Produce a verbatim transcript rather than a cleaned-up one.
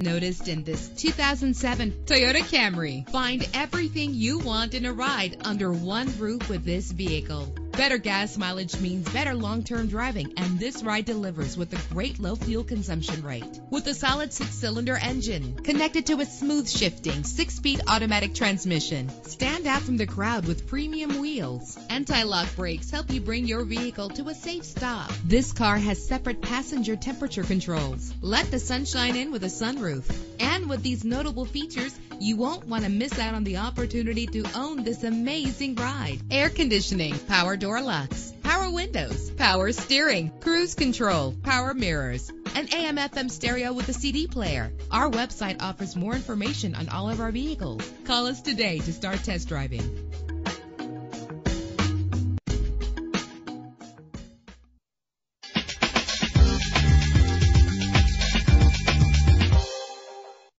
not noticed in this two thousand seven Toyota Camry. Find everything you want in a ride under one roof with this vehicle. Better gas mileage means better long-term driving, and this ride delivers with a great low fuel consumption rate. With a solid six-cylinder engine connected to a smooth-shifting six-speed automatic transmission, stand out from the crowd with premium wheels. Anti-lock brakes help you bring your vehicle to a safe stop. This car has separate passenger temperature controls. Let the sunshine in with a sunroof. And with these notable features, you won't want to miss out on the opportunity to own this amazing ride. Air conditioning, power door locks, power windows, power steering, cruise control, power mirrors, an A M F M stereo with a C D player. Our website offers more information on all of our vehicles. Call us today to start test driving.